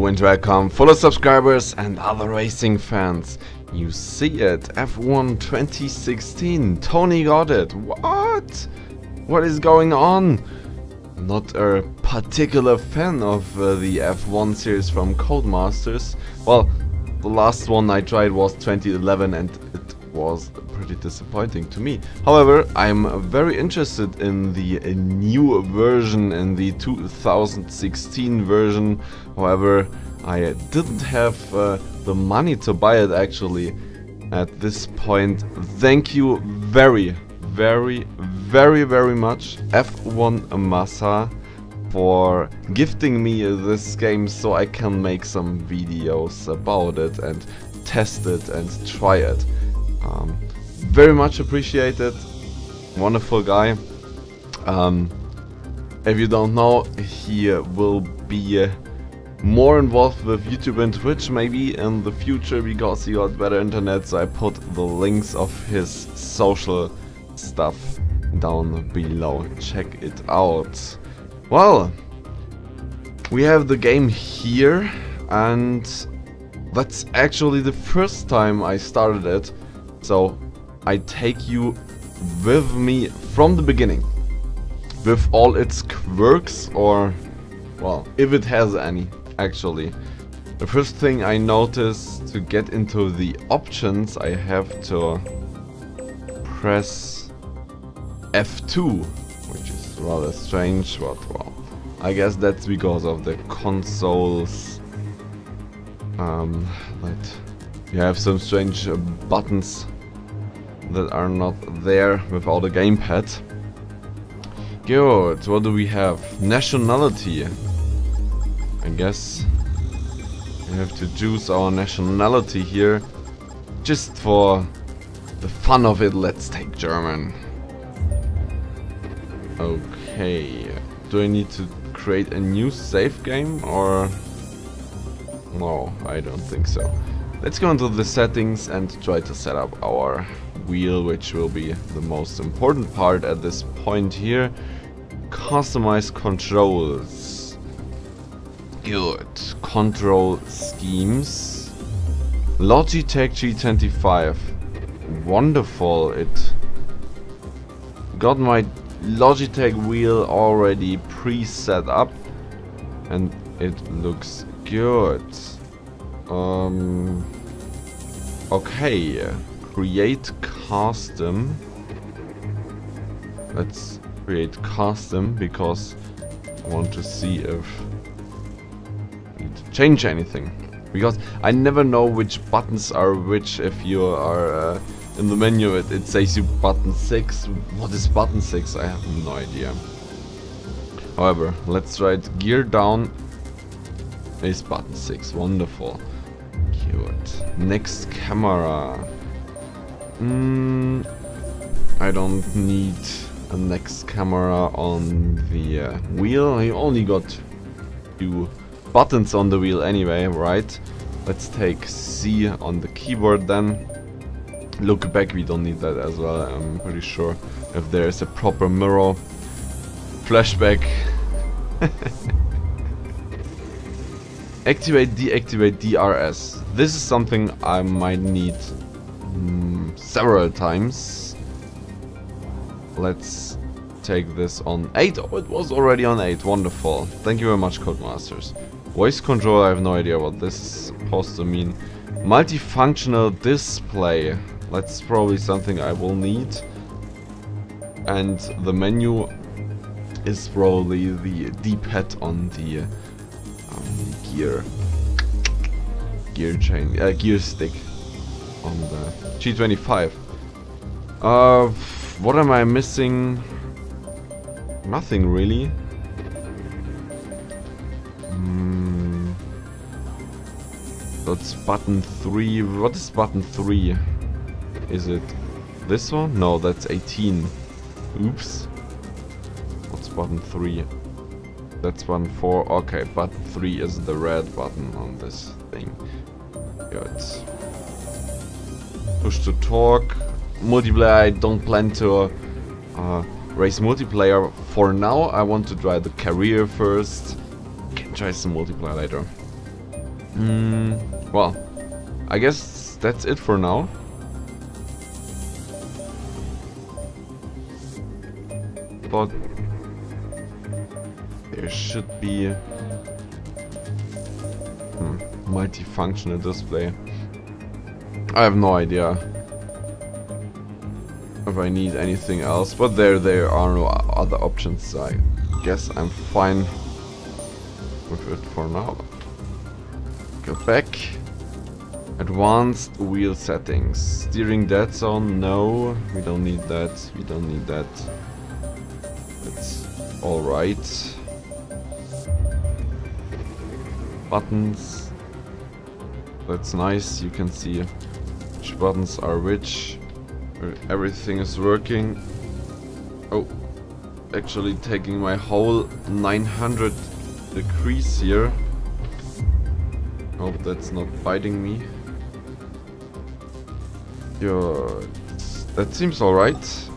Hello and welcome, fellow subscribers and other racing fans. You see it, F1 2016, Tony got it. What? What is going on? Not a particular fan of the F1 series from Codemasters. Well, the last one I tried was 2011 and it was pretty disappointing to me. However, I'm very interested in the new version, in the 2016 version. However, I didn't have the money to buy it actually at this point. Thank you very much, F1Masa, for gifting me this game so I can make some videos about it and test it and try it. Very much appreciated, wonderful guy. If you don't know, he will be more involved with YouTube and Twitch maybe in the future because he got better internet, so I put the links of his social stuff down below. Check it out. Well, we have the game here, and that's actually the first time I started it, so I take you with me from the beginning, with all its quirks, or, well, if it has any, actually. The first thing I noticed, to get into the options, I have to press F2, which is rather strange, but well, I guess that's because of the consoles, that you have some strange buttons that are not there without a gamepad. Good, what do we have? Nationality. I guess we have to choose our nationality here. Just for the fun of it, let's take German. Okay, do I need to create a new save game or? No, I don't think so. Let's go into the settings and try to set up our wheel, which will be the most important part at this point here. Customize controls. Good. Control schemes. Logitech G25. Wonderful. It got my Logitech wheel already pre-set up and it looks good. Okay, create custom. Let's create custom because I want to see if I need to change anything. Because I never know which buttons are which. If you are in the menu, it says you button 6. What is button 6? I have no idea. However, let's write gear down is button 6. Wonderful. Cute. Next camera. I don't need a next camera on the wheel. I only got 2 buttons on the wheel anyway, right? Let's take C on the keyboard then. Look back, we don't need that as well. I'm pretty sure if there is a proper mirror. Flashback. Activate, deactivate DRS. This is something I might need several times. Let's take this on 8. Oh, it was already on 8. Wonderful. Thank you very much, Codemasters. Voice control, I have no idea what this is supposed to mean. Multifunctional display. That's probably something I will need. And the menu is probably the D-pad on the gear stick on the G25. What am I missing? Nothing really. That's button 3. What is button 3? Is it this one? No, that's 18. Oops. What's button 3? That's 1-4. Okay, button 3 is the red button on this thing. Good. Push to talk. Multiplayer, I don't plan to race multiplayer for now. I want to try the career first. Can try some multiplayer later. Well, I guess that's it for now. But there should be a multifunctional display. I have no idea if I need anything else, but there are no other options, so I guess I'm fine with it for now. Go back. Advanced wheel settings. Steering dead zone, no, we don't need that, we don't need that. It's alright. Buttons. That's nice, you can see which buttons are which. Everything is working. Oh, actually taking my whole 900 degrees here. Hope that's not biting me. Yeah, that seems alright.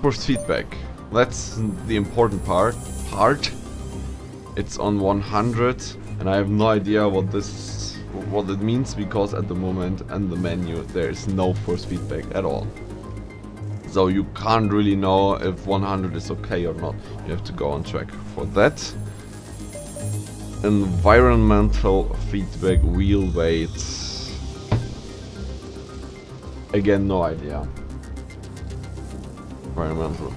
Force feedback. That's the important part. It's on 100 and I have no idea what it means, because at the moment on the menu there is no force feedback at all. So you can't really know if 100 is okay or not. You have to go on track for that. Environmental feedback, wheel weight. Again, no idea. Environmental.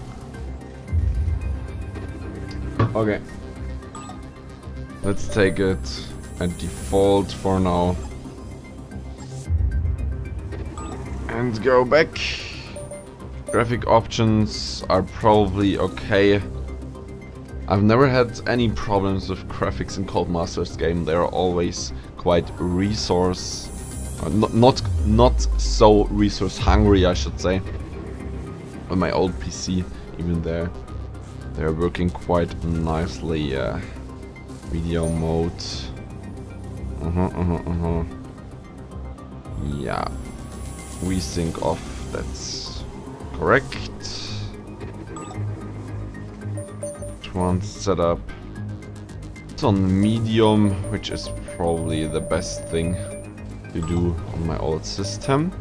Okay. Let's take it at default for now. And go back. Graphic options are probably okay. I've never had any problems with graphics in Codemasters game. They are always quite resource... Not so resource hungry, I should say. On my old PC, even there, they're working quite nicely. Video mode. Yeah. We sync off, that's correct. One setup. It's on medium, which is probably the best thing to do on my old system.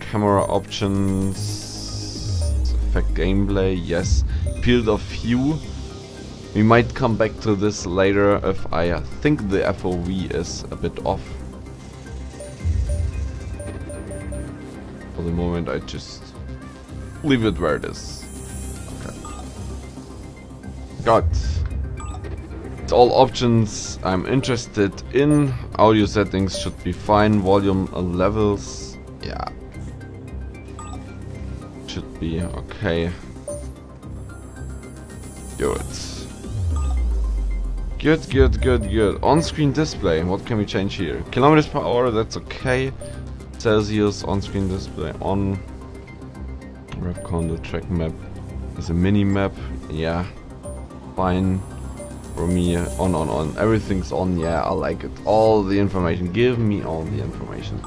Camera options, effect gameplay, yes. Field of view. We might come back to this later if I think the FOV is a bit off. For the moment, I just leave it where it is. God. It's all options I'm interested in. Audio settings should be fine. Volume levels, yeah, should be okay. Good. On-screen display. What can we change here? Kilometers per hour. That's okay. Celsius on-screen display on. Repcondo track map is a mini map. Yeah. Fine for me. On. Everything's on. Yeah, I like it. All the information. Give me all the information.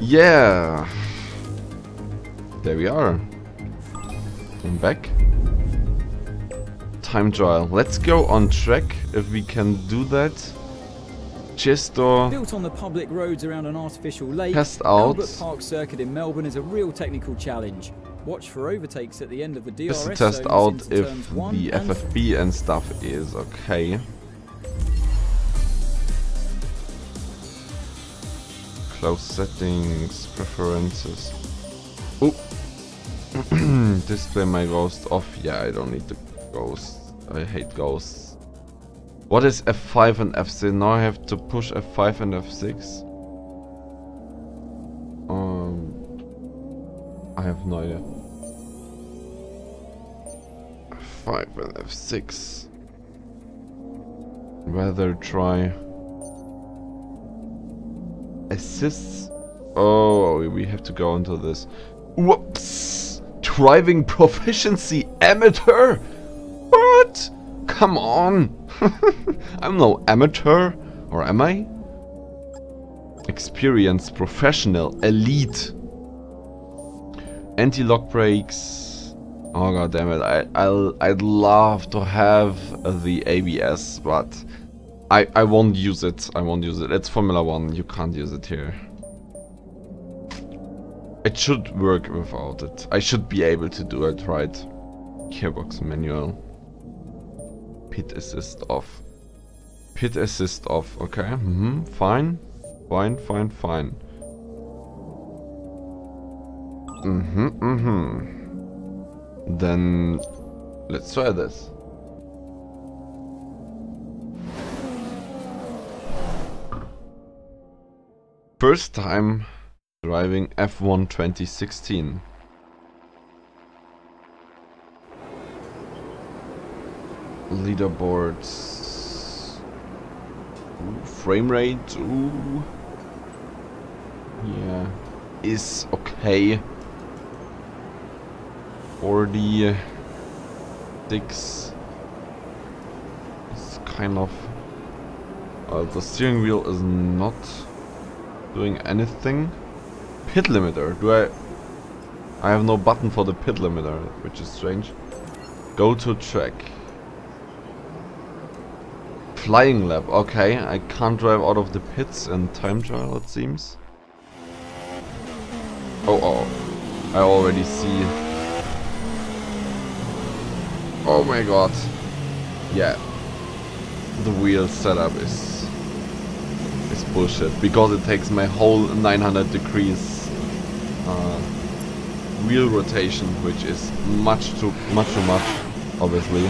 Yeah. There we are. I'm back. Time trial. Let's go on track if we can do that. Chester. Built on the public roads around an artificial lake. Test out. Albert Park circuit in Melbourne is a real technical challenge. Watch for overtakes at the end of the DRS. Just to test out if the FFP and stuff is okay. Close settings, preferences. Oh, display my ghost off. Yeah, I don't need the ghost. I hate ghosts. What is F5 and F6? Now I have to push F5 and F6. I have no idea. F5 and F6. Rather try assists. Oh, we have to go into this. Whoops! Driving proficiency amateur? What? Come on! I'm no amateur, or am I? Experienced, professional, elite. Anti-lock brakes, Oh god damn it! I'd love to have the ABS, but I won't use it. I won't use it. It's Formula 1. You can't use it here. It should work without it. I should be able to do it, right? Gearbox manual. Pit assist off. Pit assist off. Okay. Mm-hmm. Fine. Fine. Fine. Fine. Mm-hmm. Mm-hmm. Then let's try this. First time driving F1 2016. Leaderboards. Ooh, frame rate. Ooh. Yeah. Is okay. 46 is kind of... the steering wheel is not doing anything. Pit limiter, do I have no button for the pit limiter, which is strange. Go to track. Flying lap, okay, I can't drive out of the pits in time trial, it seems. Oh, oh, I already see... Oh my god. Yeah. The wheel setup is bullshit because it takes my whole 900 degrees wheel rotation, which is much too much, obviously.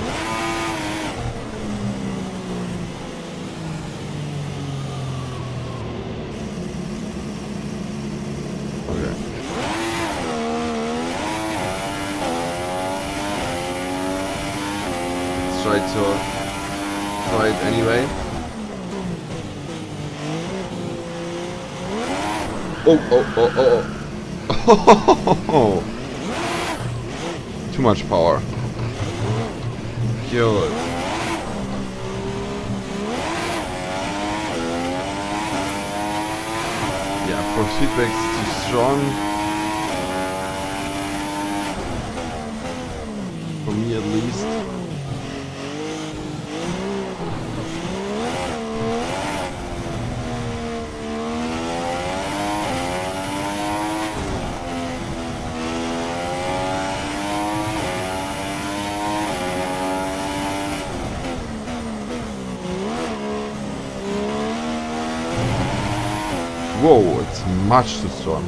Try it anyway. Oh, oh, oh, oh, oh. Too much power. Good. Yeah, for feedback's too strong. For me at least. Whoa, it's much too strong.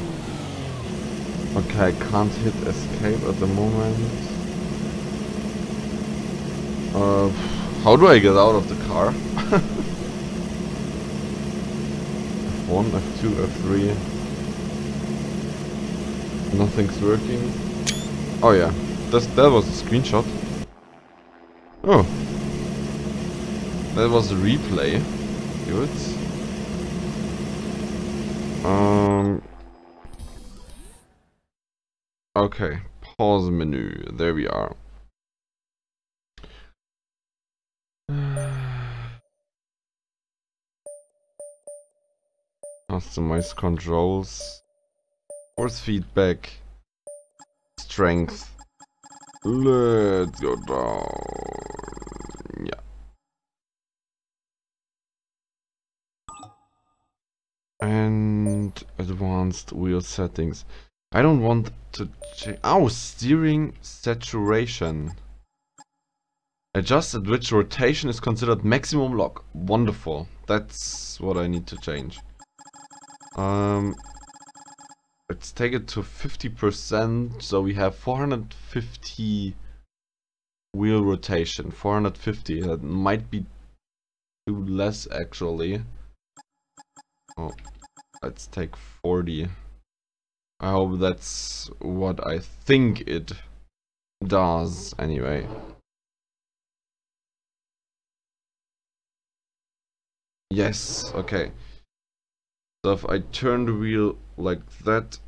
Okay, I can't hit escape at the moment. How do I get out of the car? F1, F2, F3. Nothing's working. Oh yeah, that was a screenshot. Oh. That was a replay. Good. Okay, pause menu, there we are. Customize controls, force feedback, strength, let's go down, yeah. And advanced wheel settings. I don't want to change. Oh, steering saturation. Adjust at which rotation is considered maximum lock. Wonderful. That's what I need to change. Let's take it to 50%. So we have 450 wheel rotation. 450. That might be too less actually. Oh, let's take 40. I hope that's what I think it does anyway. Yes, okay. So if I turn the wheel like that,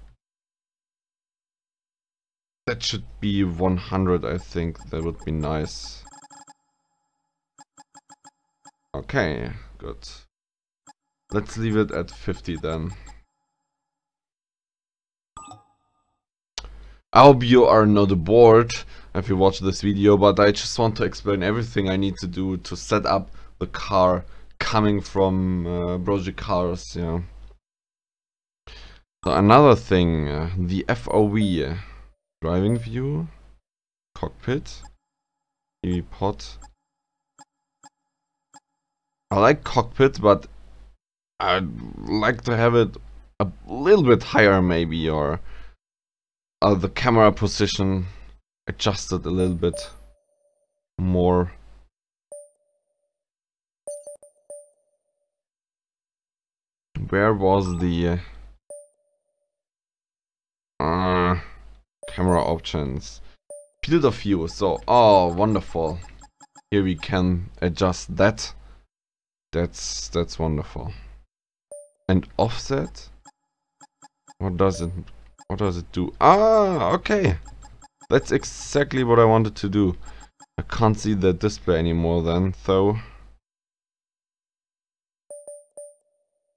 that should be 100, I think. That would be nice. Okay, good. Let's leave it at 50 then. I hope you are not bored if you watch this video, but I just want to explain everything I need to do to set up the car coming from Project CARS, yeah. So another thing, the FOV, driving view, cockpit, TV pod. I like cockpit, but I'd like to have it a little bit higher maybe, or the camera position adjusted a little bit more. Where was the camera options? Field of view, so, oh, wonderful. Here we can adjust that. That's wonderful. And offset? What does it do? Ah, okay. That's exactly what I wanted to do. I can't see the display anymore then, though.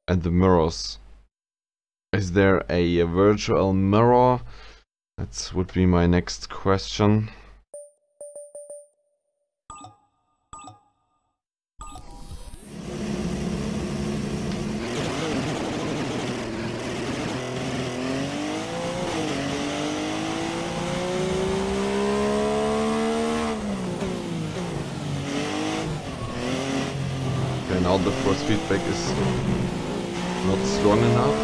And the mirrors. Is there a virtual mirror? That would be my next question. Now the first feedback is not strong enough.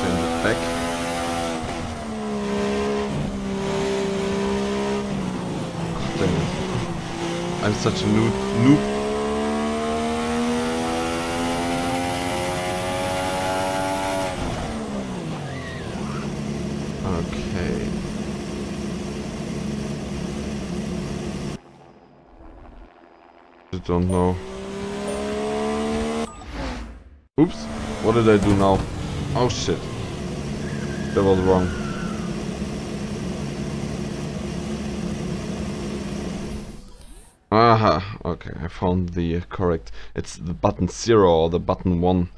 Change it back. God damn it. I'm such a noob. Don't know. Oops, what did I do now? Oh shit, that was wrong. Aha, okay, I found the correct. It's the button 0 or the button 1.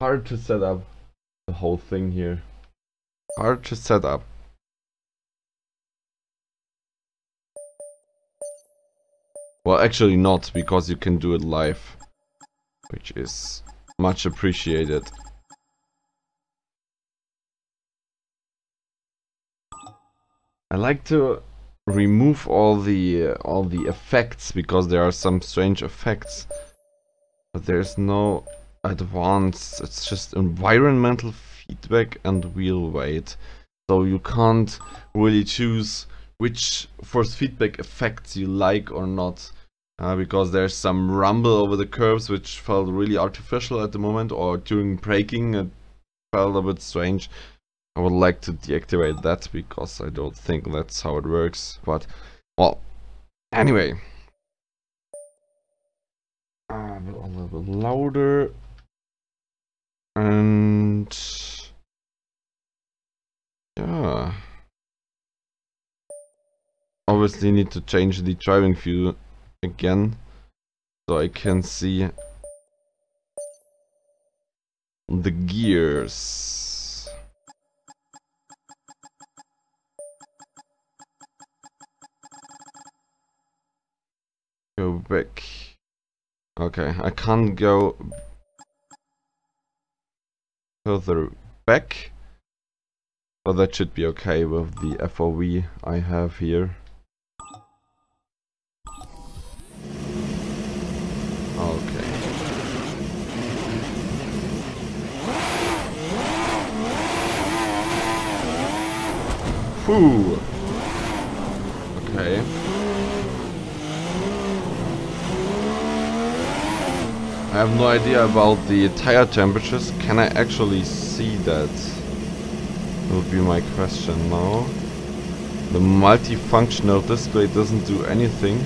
Hard to set up the whole thing here. Hard to set up. Well, actually not, because you can do it live, which is much appreciated. I like to remove all the effects, because there are some strange effects, but there's no advanced. It's just environmental feedback and wheel weight, so you can't really choose which force feedback effects you like or not. Because there's some rumble over the curves which felt really artificial at the moment, or during braking it felt a bit strange. I would like to deactivate that because I don't think that's how it works, but well, anyway. A little bit louder. And yeah. Obviously need to change the driving view again, so I can see the gears. Go back. Okay, I can't go further back, but that should be okay with the FOV I have here. Ooh. Okay. I have no idea about the tire temperatures. Can I actually see that? Would be my question now. The multifunctional display doesn't do anything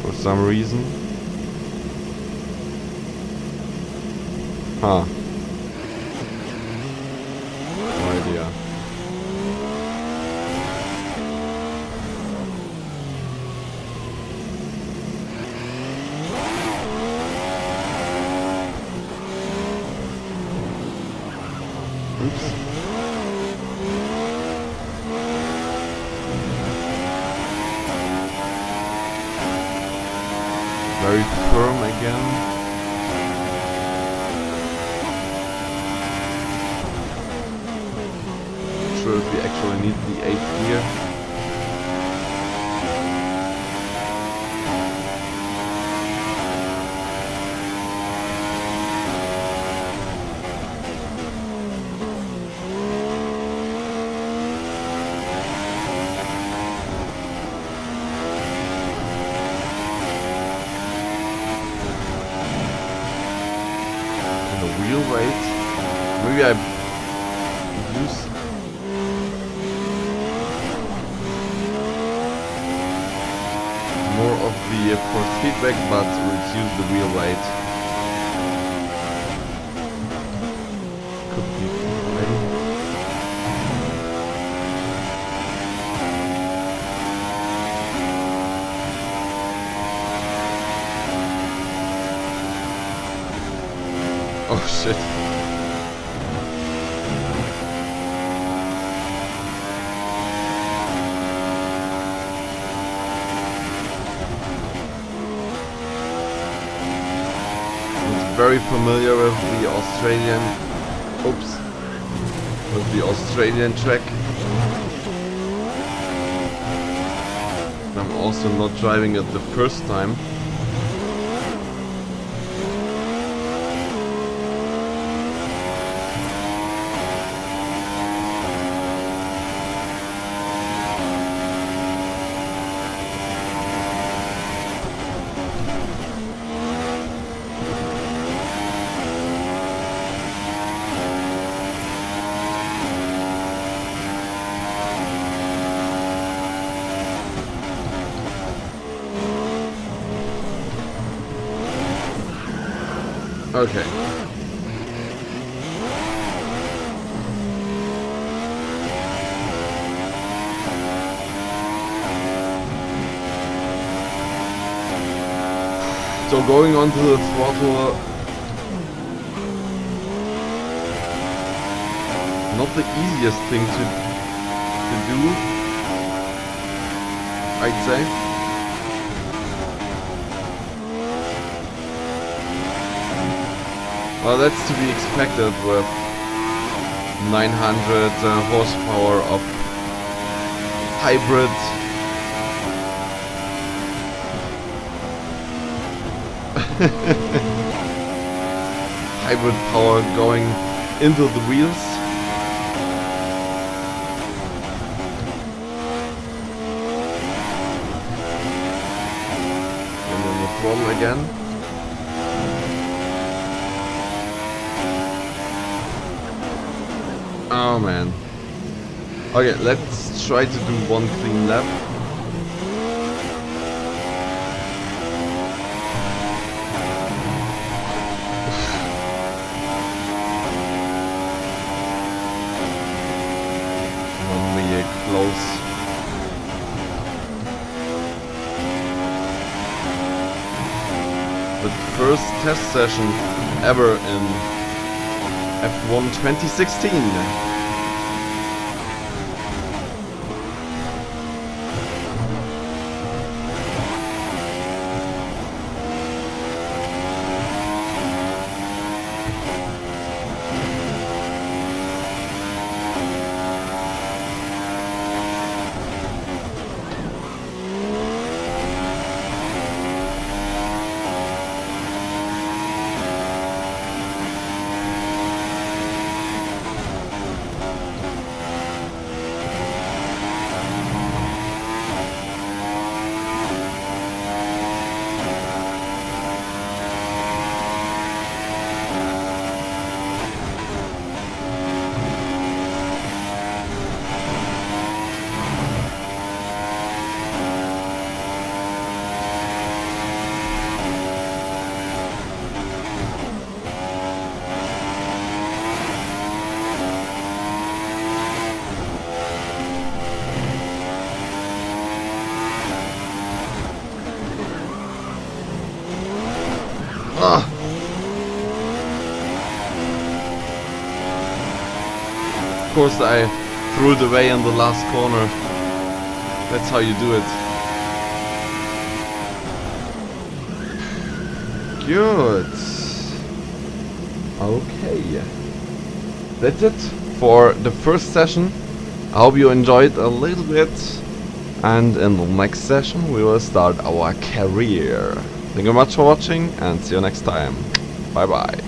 for some reason. Huh. very firm again. Sure if we actually need the 8th gear. But reduce the wheel weight. Could be maybe. Oh shit. Very familiar with the Australian, oops, with the Australian track. I'm also not driving it the first time. Okay. So going onto the throttle, not the easiest thing to do, I'd say. Well, that's to be expected with 900 horsepower of hybrid. Hybrid power going into the wheels. And then the throttle again. Oh man. Okay, let's try to do one clean lap. Really close. The first test session ever in F1 2016. Of course I threw it away in the last corner. That's how you do it. Good. Okay. That's it for the first session. I hope you enjoyed a little bit. And in the next session we will start our career. Thank you much for watching and see you next time. Bye bye.